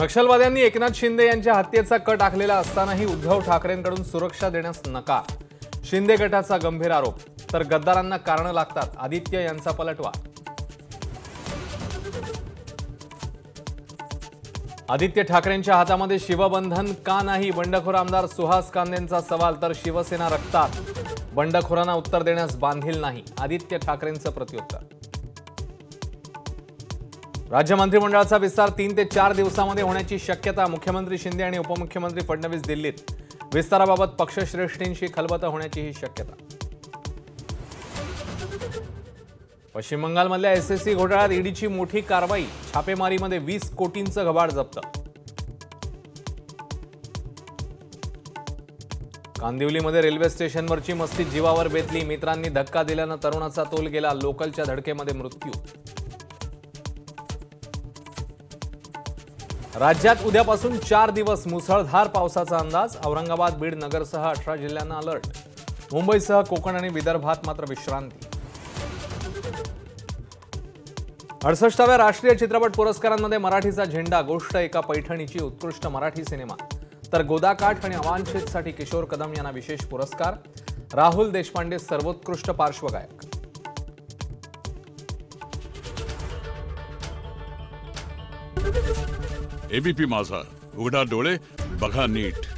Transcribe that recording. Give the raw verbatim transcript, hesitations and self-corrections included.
नक्षलवाद्यांनी एकनाथ शिंदे यांच्या हत्येचा कट आखलेला असतानाही उद्धव ठाकरेंकडून सुरक्षा देण्यास नकार, शिंदे गटाचा गंभीर आरोप, तर गद्दारांना कारणं लागतात आदित्य यांचा पलटवा। आदित्य ठाकरेंच्या हातामध्ये शिवबंधन का नाही? बंडखोर आमदार सुहास कांदेंचा सवाल, तर शिवसेना रक्तात, बंडखोरांना उत्तर देण्यास बांधील नाही, आदित्य ठाकरेंचं प्रत्युत्तर। राज्य मंत्रिमंडळाचा विस्तार तीन ते चार दिवसांमध्ये होण्याची शक्यता, मुख्यमंत्री शिंदे आणि उपमुख्यमंत्री फडणवीस दिल्लीत, विस्ताराबाबत पक्षश्रेष्ठींशी खलबतं होण्याचीही शक्यता। पश्चिम बंगालमधल्या एसएससी घोटाळ्यात ईडीची मोठी कारवाई, छापेमारीमध्ये वीस कोटींचं घबाड जप्त। कांदिवलीमध्ये रेल्वे स्टेशनवरची मस्ती जीवावर बेतली, मित्रांनी धक्का दिल्यानं तरुणाचा तोल गेला, लोकलच्या धडकेमध्ये मृत्यू। राज्यात उद्यापासून चार दिवस मुसळधार पावसाचा अंदाज, औरंगाबाद बीड नगरसह अठरा जिल्ह्यांना अलर्ट, मुंबईसह कोकण आणि विदर्भात मात्र विश्रांती। अडुसष्टाव्या राष्ट्रीय चित्रपट पुरस्कारांमध्ये मराठीचा झेंडा, गोष्ट एका पैठणीची, उत्कृष्ट मराठी सिनेमा, तर गोदाकाठ आणि अवांछितसाठी किशोर कदम यांना विशेष पुरस्कार, राहुल देशपांडे सर्वोत्कृष्ट पार्श्वगायक। एबीपी माझा, उघडा डोळे बघा नीट।